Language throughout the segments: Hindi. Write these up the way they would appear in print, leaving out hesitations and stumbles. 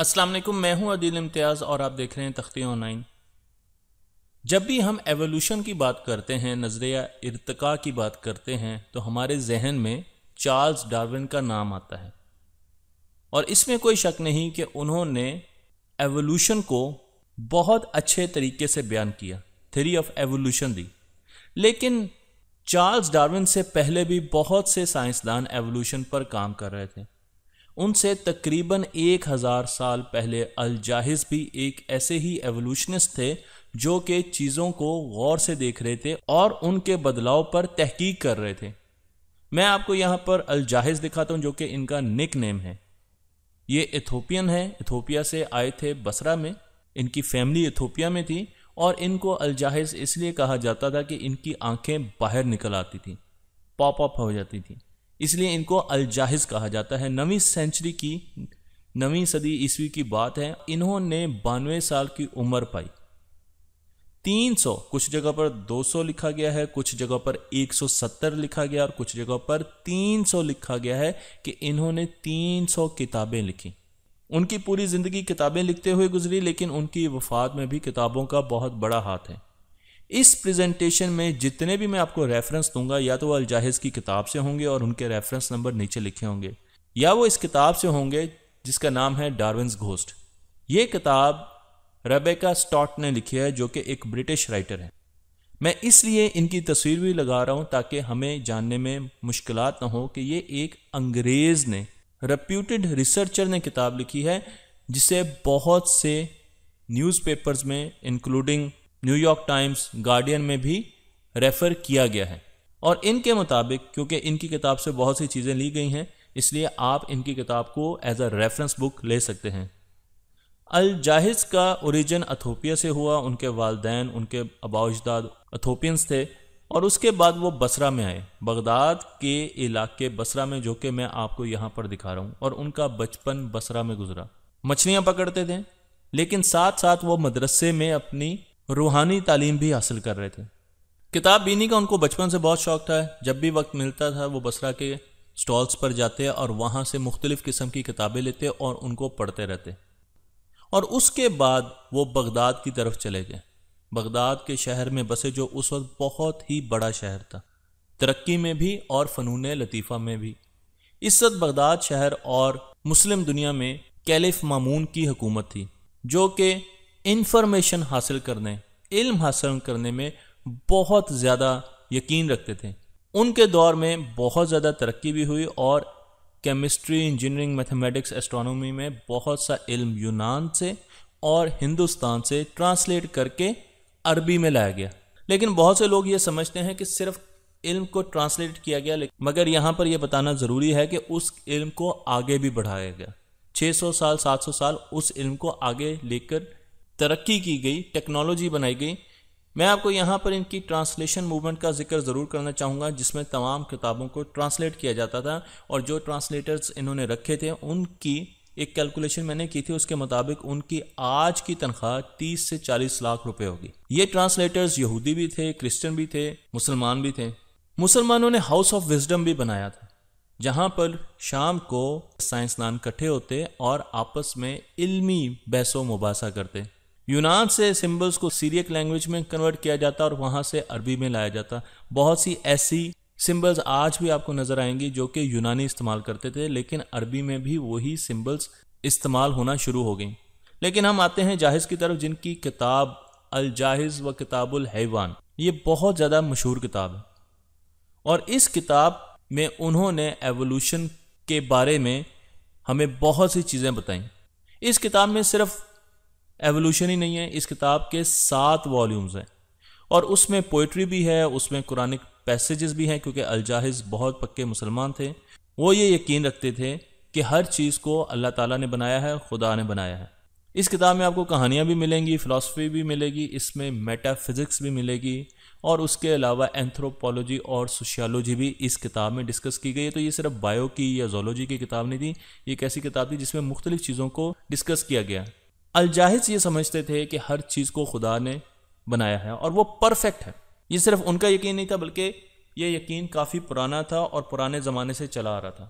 अस्सलाम वालेकुम, मैं हूं अदील इम्तियाज़ और आप देख रहे हैं तख्ती ऑनलाइन। जब भी हम एवोल्यूशन की बात करते हैं, नज़रिया इर्तका की बात करते हैं, तो हमारे जहन में चार्ल्स डार्विन का नाम आता है और इसमें कोई शक नहीं कि उन्होंने एवोल्यूशन को बहुत अच्छे तरीके से बयान किया, थ्योरी ऑफ एवोल्यूशन दी। लेकिन चार्ल्स डार्विन से पहले भी बहुत से साइंसदान एवोल्यूशन पर काम कर रहे थे। उनसे तकरीबन 1000 साल पहले अल-जाहिज़ भी एक ऐसे ही एवोल्यूशनिस्ट थे जो कि चीज़ों को गौर से देख रहे थे और उनके बदलाव पर तहकीक कर रहे थे। मैं आपको यहाँ पर अल-जाहिज़ दिखाता हूँ जो कि इनका निक नेम है। ये इथोपियन है, इथोपिया से आए थे बसरा में, इनकी फैमिली इथोपिया में थी और इनको अल-जाहिज़ इसलिए कहा जाता था कि इनकी आँखें बाहर निकल आती थी, पॉप अप हो जाती थी, इसलिए इनको अल-जाहिज़ कहा जाता है। 9वीं सदी ईस्वी की बात है। इन्होंने 92 साल की उम्र पाई। 300, कुछ जगह पर 200 लिखा गया है, कुछ जगह पर 170 लिखा गया और कुछ जगह पर 300 लिखा गया है कि इन्होंने 300 किताबें लिखी। उनकी पूरी ज़िंदगी किताबें लिखते हुए गुजरी, लेकिन उनकी वफ़ात में भी किताबों का बहुत बड़ा हाथ है। इस प्रेजेंटेशन में जितने भी मैं आपको रेफरेंस दूंगा, या तो अल-जाहिज़ की किताब से होंगे और उनके रेफरेंस नंबर नीचे लिखे होंगे, या वो इस किताब से होंगे जिसका नाम है डार्विन्स घोस्ट। ये किताब रबेका स्टॉट ने लिखी है जो कि एक ब्रिटिश राइटर है। मैं इसलिए इनकी तस्वीर भी लगा रहा हूँ ताकि हमें जानने में मुश्किलात ना हो कि ये एक अंग्रेज़ ने, रेप्यूटेड रिसर्चर ने किताब लिखी है, जिसे बहुत से न्यूज़पेपर्स में इंक्लूडिंग न्यूयॉर्क टाइम्स, गार्डियन में भी रेफ़र किया गया है। और इनके मुताबिक, क्योंकि इनकी किताब से बहुत सी चीज़ें ली गई हैं, इसलिए आप इनकी किताब को एज अ रेफरेंस बुक ले सकते हैं। अल-जाहिज़ का ओरिजिन अथोपिया से हुआ। उनके वालदैन, उनके अबाउजदाद अथोपियंस थे और उसके बाद वो बसरा में आए, बगदाद के इलाके बसरा में, जो कि मैं आपको यहाँ पर दिखा रहा हूँ। और उनका बचपन बसरा में गुजरा। मछलियाँ पकड़ते थे, लेकिन साथ साथ वो मदरसे में अपनी रूहानी तालीम भी हासिल कर रहे थे। किताब बीनी का उनको बचपन से बहुत शौक़ था। जब भी वक्त मिलता था वो बसरा के स्टॉल्स पर जाते और वहाँ से मुख्तलिफ़ किस्म की किताबें लेते और उनको पढ़ते रहते। और उसके बाद वो बगदाद की तरफ चले गए, बगदाद के शहर में बसे, जो उस वक्त बहुत ही बड़ा शहर था, तरक्की में भी और फ़नून लतीफ़ा में भी। इस वक्त बगदाद शहर और मुस्लिम दुनिया में कैलिफ मामून की हुकूमत थी, जो कि इंफॉर्मेशन हासिल करने, इल्म हासिल करने में बहुत ज़्यादा यकीन रखते थे। उनके दौर में बहुत ज़्यादा तरक्की भी हुई और केमिस्ट्री, इंजीनियरिंग, मैथमेटिक्स, एस्ट्रोनॉमी में बहुत सा इल्म यूनान से और हिंदुस्तान से ट्रांसलेट करके अरबी में लाया गया। लेकिन बहुत से लोग ये समझते हैं कि सिर्फ इल्म को ट्रांसलेट किया गया, मगर यहाँ पर यह बताना ज़रूरी है कि उस इल्म को आगे भी बढ़ाया गया। 600 साल, 700 साल उस इल्म को आगे लेकर तरक्की की गई, टेक्नोलॉजी बनाई गई। मैं आपको यहाँ पर इनकी ट्रांसलेशन मूवमेंट का जिक्र ज़रूर करना चाहूँगा, जिसमें तमाम किताबों को ट्रांसलेट किया जाता था और जो ट्रांसलेटर्स इन्होंने रखे थे, उनकी एक कैलकुलेशन मैंने की थी, उसके मुताबिक उनकी आज की तनख्वाह 30 से 40 लाख रुपए होगी। ये ट्रांसलेटर्स यहूदी भी थे, क्रिश्चन भी थे, मुसलमान भी थे। मुसलमानों ने हाउस ऑफ विजडम भी बनाया था, जहाँ पर शाम को साइंसदान इकट्ठे होते और आपस में इल्मी बहसो मुबासा करते। यूनान से सिंबल्स को सीरियक लैंग्वेज में कन्वर्ट किया जाता और वहाँ से अरबी में लाया जाता। बहुत सी ऐसी सिंबल्स आज भी आपको नज़र आएंगी जो कि यूनानी इस्तेमाल करते थे, लेकिन अरबी में भी वही सिंबल्स इस्तेमाल होना शुरू हो गई। लेकिन हम आते हैं जाहिज़ की तरफ, जिनकी किताब अल-जाहिज़ व किताबुल हैवान, ये बहुत ज़्यादा मशहूर किताब है। और इस किताब में उन्होंने एवोल्यूशन के बारे में हमें बहुत सी चीज़ें बताई। इस किताब में सिर्फ एवोल्यूशन ही नहीं है, इस किताब के 7 वॉल्यूम्स हैं और उसमें पोइट्री भी है, उसमें कुरानिक पैसेजेस भी हैं, क्योंकि अल-जाहिज़ बहुत पक्के मुसलमान थे। वो ये यकीन रखते थे कि हर चीज़ को अल्लाह ताला ने बनाया है, खुदा ने बनाया है। इस किताब में आपको कहानियाँ भी मिलेंगी, फ़िलासफ़ी भी मिलेगी, इसमें मेटाफिज़िक्स भी मिलेगी और उसके अलावा एंथ्रोपोलॉजी और सोशियोलॉजी भी इस किताब में डिस्कस की गई है। तो ये सिर्फ बायो की या जोलॉजी की किताब नहीं थी, ये एक ऐसी किताब थी जिसमें मुख्तलिफ़ चीज़ों को डिस्कस किया गया। अल-जाहिज़ ये समझते थे कि हर चीज़ को खुदा ने बनाया है और वो परफेक्ट है। ये सिर्फ उनका यकीन नहीं था, बल्कि ये यकीन काफ़ी पुराना था और पुराने ज़माने से चला आ रहा था।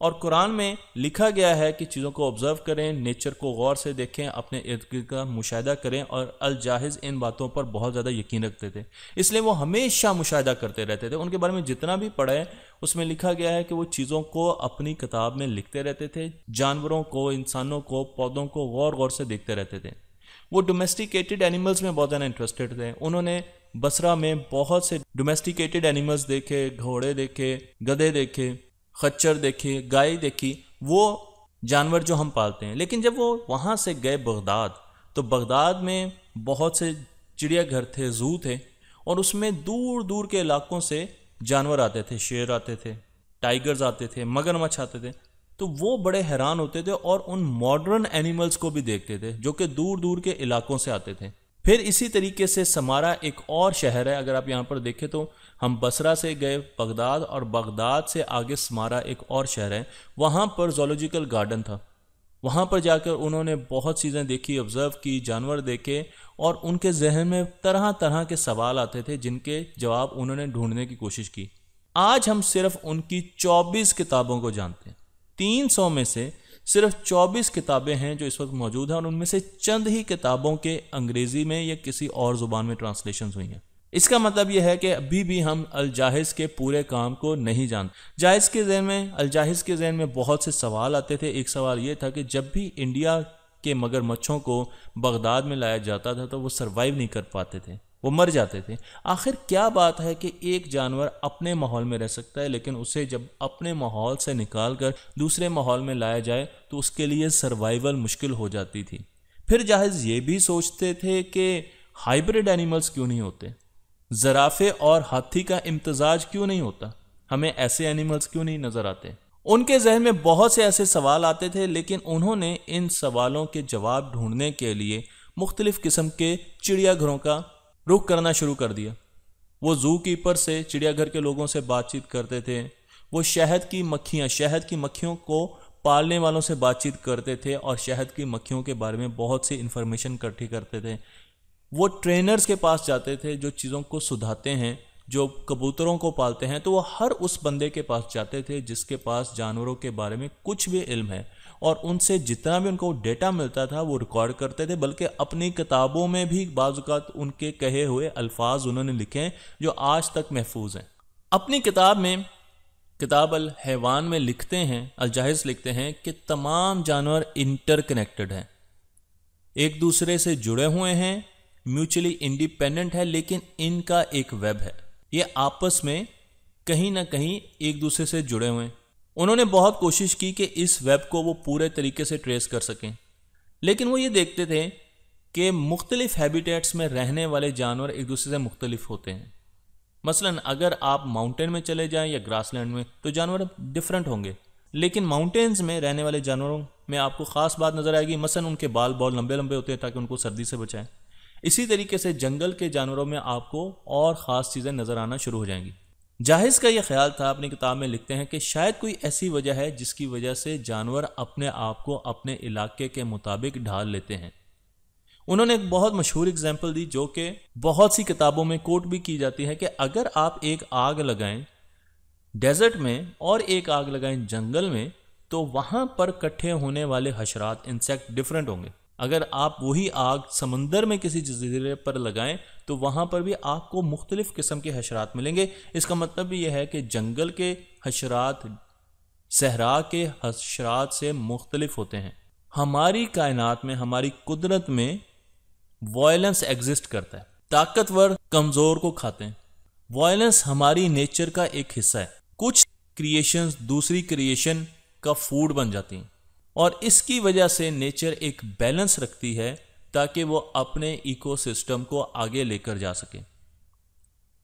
और कुरान में लिखा गया है कि चीज़ों को ऑब्ज़र्व करें, नेचर को गौर से देखें, अपने इर्द गिर्द का मुशाहिदा करें। और अल-जाहिज़ इन बातों पर बहुत ज़्यादा यकीन रखते थे, इसलिए वो हमेशा मुशाहिदा करते रहते थे। उनके बारे में जितना भी पढ़ा है उसमें लिखा गया है कि वो चीज़ों को अपनी किताब में लिखते रहते थे, जानवरों को, इंसानों को, पौधों को गौर गौर से देखते रहते थे। वो डोमेस्टिकेटेड एनिमल्स में बहुत ज़्यादा इंटरेस्टेड थे। उन्होंने बसरा में बहुत से डोमेस्टिकेटेड एनिमल्स देखे, घोड़े देखे, गधे देखे, खच्चर देखे, गाय देखी, वो जानवर जो हम पालते हैं। लेकिन जब वो वहाँ से गए बगदाद, तो बगदाद में बहुत से चिड़ियाघर थे, जू थे, और उसमें दूर दूर के इलाकों से जानवर आते थे। शेर आते थे, टाइगर्स आते थे, मगरमच्छ आते थे। तो वो बड़े हैरान होते थे और उन मॉडर्न एनिमल्स को भी देखते थे जो कि दूर दूर के इलाकों से आते थे। फिर इसी तरीके से समारा एक और शहर है, अगर आप यहाँ पर देखें तो हम बसरा से गए बगदाद, और बगदाद से आगे समारा एक और शहर है, वहाँ पर ज़ूलॉजिकल गार्डन था। वहाँ पर जाकर उन्होंने बहुत चीज़ें देखी, ऑब्ज़र्व की, जानवर देखे, और उनके जहन में तरह तरह के सवाल आते थे जिनके जवाब उन्होंने ढूंढने की कोशिश की। आज हम सिर्फ उनकी 24 किताबों को जानते हैं। 300 में से सिर्फ 24 किताबें हैं जो इस वक्त मौजूद हैं, और उनमें से चंद ही किताबों के अंग्रेज़ी में या किसी और ज़ुबान में ट्रांसलेशन हुई हैं। इसका मतलब यह है कि अभी भी हम अल-जाहिज़ के पूरे काम को नहीं जानते। अल-जाहिज़ के जहन में बहुत से सवाल आते थे। एक सवाल ये था कि जब भी इंडिया के मगरमच्छों को बगदाद में लाया जाता था तो वो सर्वाइव नहीं कर पाते थे, वो मर जाते थे। आखिर क्या बात है कि एक जानवर अपने माहौल में रह सकता है, लेकिन उसे जब अपने माहौल से निकालकर दूसरे माहौल में लाया जाए तो उसके लिए सर्वाइवल मुश्किल हो जाती थी। फिर जाहिज़ ये भी सोचते थे कि हाइब्रिड एनिमल्स क्यों नहीं होते, ज़राफ़े और हाथी का इम्तजाज क्यों नहीं होता, हमें ऐसे एनिमल्स क्यों नहीं नज़र आते। उनके जहन में बहुत से ऐसे सवाल आते थे, लेकिन उन्होंने इन सवालों के जवाब ढूंढने के लिए मुख्तलिफ़ किस्म के चिड़ियाघरों का रुख करना शुरू कर दिया। वो ज़ू कीपर से, चिड़ियाघर के लोगों से बातचीत करते थे, वो शहद की मक्खियों को पालने वालों से बातचीत करते थे और शहद की मक्खियों के बारे में बहुत सी इन्फॉर्मेशन इकट्ठी करते थे। वो ट्रेनर्स के पास जाते थे जो चीज़ों को सुधाते हैं, जो कबूतरों को पालते हैं। तो वो हर उस बंदे के पास जाते थे जिसके पास जानवरों के बारे में कुछ भी इल्म है, और उनसे जितना भी उनको डेटा मिलता था वो रिकॉर्ड करते थे। बल्कि अपनी किताबों में भी बाज़ औक़ात उनके कहे हुए अल्फाज उन्होंने लिखे हैं जो आज तक महफूज हैं। अपनी किताब में, किताबुल हैवान में लिखते हैं, अल-जाहिज़ लिखते हैं कि तमाम जानवर इंटरकनेक्टेड हैं, एक दूसरे से जुड़े हुए हैं, म्यूचुअली इंडिपेंडेंट है, लेकिन इनका एक वेब है, ये आपस में कहीं ना कहीं एक दूसरे से जुड़े हुए हैं। उन्होंने बहुत कोशिश की कि इस वेब को वो पूरे तरीके से ट्रेस कर सकें, लेकिन वो ये देखते थे कि मुख्तलिफ हैबिटेट्स में रहने वाले जानवर एक दूसरे से मुख्तलिफ होते हैं। मसलन अगर आप माउंटेन में चले जाएं या ग्रासलैंड में तो जानवर डिफरेंट होंगे, लेकिन माउंटेन्स में रहने वाले जानवरों में आपको ख़ास बात नज़र आएगी। मसलन उनके बाल बहुत लंबे लंबे होते हैं ताकि उनको सर्दी से बचाएं। इसी तरीके से जंगल के जानवरों में आपको और ख़ास चीज़ें नज़र आना शुरू हो जाएंगी। जाहिज़ का यह ख्याल था, अपनी किताब में लिखते हैं कि शायद कोई ऐसी वजह है जिसकी वजह से जानवर अपने आप को अपने इलाके के मुताबिक ढाल लेते हैं। उन्होंने एक बहुत मशहूर एग्जाम्पल दी जो कि बहुत सी किताबों में कोट भी की जाती है कि अगर आप एक आग लगाएं डेजर्ट में और एक आग लगाएं जंगल में तो वहाँ पर इकट्ठे होने वाले हशरात, इंसेक्ट डिफरेंट होंगे। अगर आप वही आग समंदर में किसी जज़ीरे पर लगाएं तो वहाँ पर भी आपको मुख्तलिफ़ किस्म के हशरात मिलेंगे। इसका मतलब यह है कि जंगल के हशरात सहरा के हशरात से मुख्तलिफ होते हैं। हमारी कायनात में, हमारी कुदरत में वायलेंस एग्जिस्ट करता है, ताकतवर कमज़ोर को खाते हैं। वायलेंस हमारी नेचर का एक हिस्सा है। कुछ क्रिएशंस दूसरी क्रिएशन का फूड बन जाती हैं, और इसकी वजह से नेचर एक बैलेंस रखती है ताकि वो अपने इकोसिस्टम को आगे लेकर जा सके।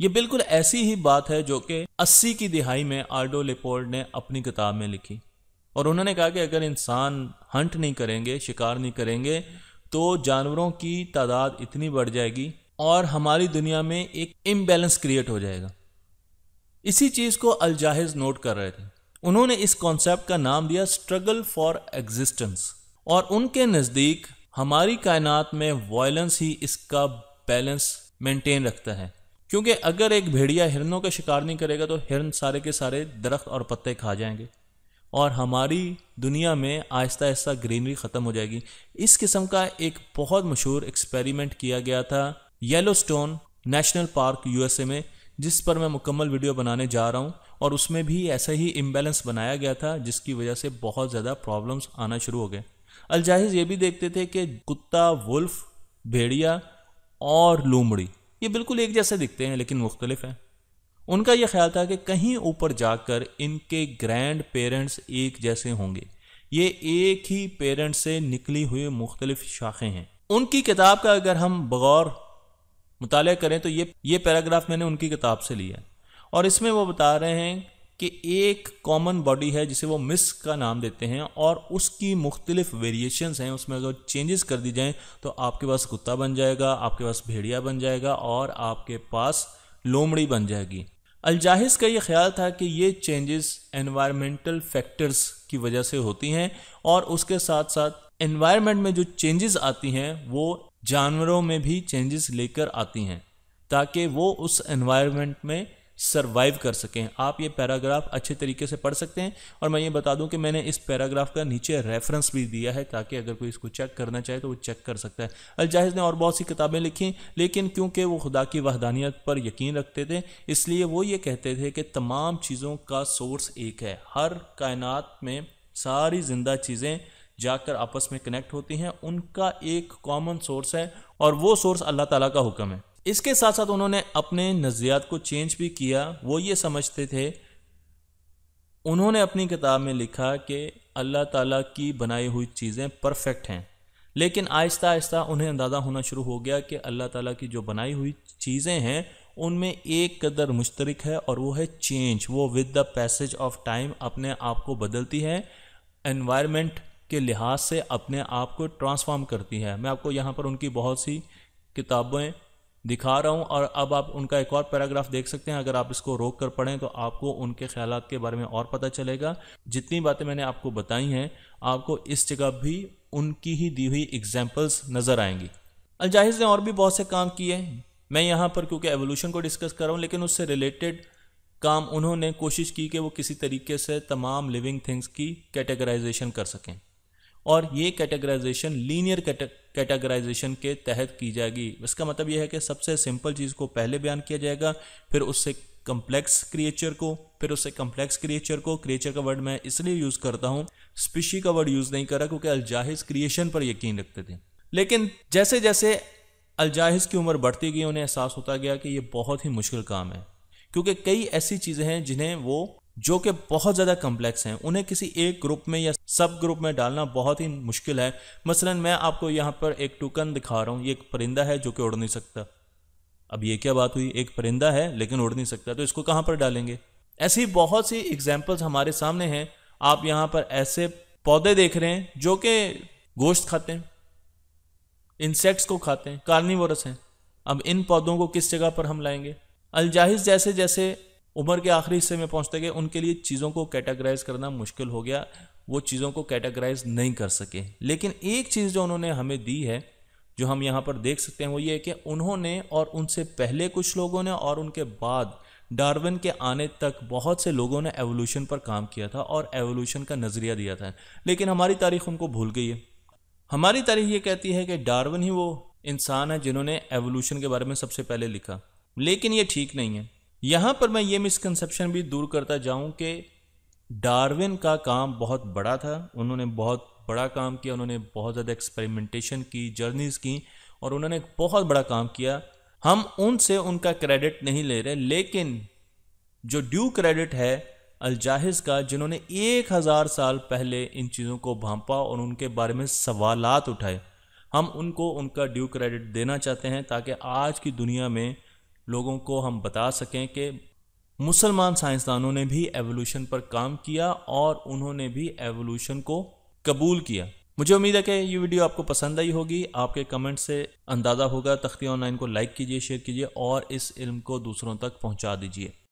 ये बिल्कुल ऐसी ही बात है जो कि 80 की दिहाई में आल्डो लेपोल्ड ने अपनी किताब में लिखी, और उन्होंने कहा कि अगर इंसान हंट नहीं करेंगे, शिकार नहीं करेंगे, तो जानवरों की तादाद इतनी बढ़ जाएगी और हमारी दुनिया में एक इम्बैलेंस क्रिएट हो जाएगा। इसी चीज़ को अल-जाहिज़ नोट कर रहे थे। उन्होंने इस कॉन्सेप्ट का नाम दिया स्ट्रगल फॉर एग्जिस्टेंस, और उनके नज़दीक हमारी कायनात में वायलेंस ही इसका बैलेंस मेंटेन रखता है, क्योंकि अगर एक भेड़िया हिरनों का शिकार नहीं करेगा तो हिरन सारे के सारे दरख्त और पत्ते खा जाएंगे, और हमारी दुनिया में आहिस्ता आहिस्ता ग्रीनरी ख़त्म हो जाएगी। इस किस्म का एक बहुत मशहूर एक्सपेरिमेंट किया गया था Yellowstone national park USA में, जिस पर मैं मुकम्मल वीडियो बनाने जा रहा हूँ, और उसमें भी ऐसा ही इम्बैलेंस बनाया गया था जिसकी वजह से बहुत ज़्यादा प्रॉब्लम्स आना शुरू हो गए। अल-जाहिज़ ये भी देखते थे कि कुत्ता, वुल्फ, भेड़िया और लोमड़ी ये बिल्कुल एक जैसे दिखते हैं लेकिन मुख्तलिफ हैं। उनका यह ख्याल था कि कहीं ऊपर जाकर इनके ग्रैंड पेरेंट्स एक जैसे होंगे, ये एक ही पेरेंट से निकली हुई मुख्तलिफ शाखें हैं। उनकी किताब का अगर हम बगौर मुताला करें तो ये पैराग्राफ मैंने उनकी किताब से लिया और इसमें वो बता रहे हैं कि एक कॉमन बॉडी है जिसे वो मिस्क का नाम देते हैं और उसकी मुख्तलिफ वेरिएशंस हैं। उसमें अगर चेंजेस कर दी जाएँ तो आपके पास कुत्ता बन जाएगा, आपके पास भेड़िया बन जाएगा और आपके पास लोमड़ी बन जाएगी। अल-जाहिज़ का ये ख्याल था कि ये चेंजेस एनवायरमेंटल फैक्टर्स की वजह से होती हैं और उसके साथ साथ एनवायरमेंट में जो चेंजेस आती हैं वो जानवरों में भी चेंजेस लेकर आती हैं ताकि वो उस एनवायरमेंट में सरवाइव कर सकें। आप ये पैराग्राफ अच्छे तरीके से पढ़ सकते हैं और मैं ये बता दूं कि मैंने इस पैराग्राफ का नीचे रेफरेंस भी दिया है ताकि अगर कोई इसको चेक करना चाहे तो वो चेक कर सकता है। अल-जाहिज़ ने और बहुत सी किताबें लिखी लेकिन क्योंकि वो खुदा की वहदानियत पर यकीन रखते थे इसलिए वो ये कहते थे कि तमाम चीज़ों का सोर्स एक है, हर कायनात में सारी जिंदा चीज़ें जाकर आपस में कनेक्ट होती हैं, उनका एक कॉमन सोर्स है और वो सोर्स अल्लाह ताला का हुक्म है। इसके साथ साथ उन्होंने अपने नज़रियात को चेंज भी किया। वो ये समझते थे, उन्होंने अपनी किताब में लिखा कि अल्लाह ताला की बनाई हुई चीज़ें परफेक्ट हैं, लेकिन आहिस्ता आहिस्ता उन्हें अंदाज़ा होना शुरू हो गया कि अल्लाह ताला की जो बनाई हुई चीज़ें हैं उनमें एक कदर मुश्तरक है और वो है चेंज। वो with the passage of time अपने आप को बदलती है, एनवायरनमेंट के लिहाज से अपने आप को ट्रांसफॉर्म करती है। मैं आपको यहाँ पर उनकी बहुत सी किताबें दिखा रहा हूं और अब आप उनका एक और पैराग्राफ देख सकते हैं। अगर आप इसको रोक कर पढ़ें तो आपको उनके ख्यालात के बारे में और पता चलेगा। जितनी बातें मैंने आपको बताई हैं आपको इस जगह भी उनकी ही दी हुई एग्जांपल्स नज़र आएंगी। अल-जाहिज़ ने और भी बहुत से काम किए। मैं यहाँ पर क्योंकि एवोल्यूशन को डिस्कस कर रहा हूँ लेकिन उससे रिलेटेड काम उन्होंने कोशिश की कि वो किसी तरीके से तमाम लिविंग थिंग्स की कैटेगराइजेशन कर सकें और ये कैटेगराइजेशन लीनियर कैटेगराइजेशन के तहत की जाएगी। इसका मतलब यह है कि सबसे सिंपल चीज़ को पहले बयान किया जाएगा, फिर उससे कम्प्लेक्स क्रिएचर को, फिर उससे कम्प्लेक्स क्रिएचर को। क्रिएचर का वर्ड मैं इसलिए यूज़ करता हूँ, स्पीशी का वर्ड यूज़ नहीं करा क्योंकि अल-जाहिज़ क्रिएशन पर यकीन रखते थे। लेकिन जैसे जैसे अल-जाहिज़ की उम्र बढ़ती गई उन्हें एहसास होता गया कि ये बहुत ही मुश्किल काम है क्योंकि कई ऐसी चीज़ें हैं जिन्हें वो जो कि बहुत ज़्यादा कम्प्लेक्स हैं, उन्हें किसी एक ग्रुप में या सब ग्रुप में डालना बहुत ही मुश्किल है। मसलन मैं आपको यहाँ पर एक टोकन दिखा रहा हूँ, ये एक परिंदा है जो कि उड़ नहीं सकता। अब ये क्या बात हुई, एक परिंदा है लेकिन उड़ नहीं सकता, तो इसको कहाँ पर डालेंगे? ऐसी बहुत सी एग्जाम्पल्स हमारे सामने हैं। आप यहाँ पर ऐसे पौधे देख रहे हैं जो कि गोश्त खाते हैं, इंसेक्ट्स को खाते हैं, कार्निवोरस हैं। अब इन पौधों को किस जगह पर हम लाएंगे? अल-जाहिज़ जैसे जैसे उम्र के आखिरी हिस्से में पहुंचते गए उनके लिए चीज़ों को कैटेगराइज करना मुश्किल हो गया, वो चीज़ों को कैटेगराइज नहीं कर सके। लेकिन एक चीज़ जो उन्होंने हमें दी है जो हम यहाँ पर देख सकते हैं वो ये है कि उन्होंने और उनसे पहले कुछ लोगों ने और उनके बाद डार्विन के आने तक बहुत से लोगों ने एवोल्यूशन पर काम किया था और एवोल्यूशन का नज़रिया दिया था, लेकिन हमारी तारीख उनको भूल गई है। हमारी तारीख ये कहती है कि डार्विन ही वो इंसान है जिन्होंने एवोल्यूशन के बारे में सबसे पहले लिखा, लेकिन ये ठीक नहीं है। यहाँ पर मैं ये मिसकंसेप्शन भी दूर करता जाऊँ कि डार्विन का काम बहुत बड़ा था, उन्होंने बहुत बड़ा काम किया, उन्होंने बहुत ज़्यादा एक्सपेरिमेंटेशन की, जर्नीज़ की और उन्होंने एक बहुत बड़ा काम किया। हम उनसे उनका क्रेडिट नहीं ले रहे, लेकिन जो ड्यू क्रेडिट है अल-जाहिज़ का, जिन्होंने 1000 साल पहले इन चीज़ों को भांपा और उनके बारे में सवालात उठाए, हम उनको उनका ड्यू क्रेडिट देना चाहते हैं ताकि आज की दुनिया में लोगों को हम बता सकें कि मुसलमान साइंसदानों ने भी एवोल्यूशन पर काम किया और उन्होंने भी एवोल्यूशन को कबूल किया। मुझे उम्मीद है कि ये वीडियो आपको पसंद आई होगी। आपके कमेंट से अंदाज़ा होगा। तख्ती ऑनलाइन को लाइक कीजिए, शेयर कीजिए और इस इल्म को दूसरों तक पहुंचा दीजिए।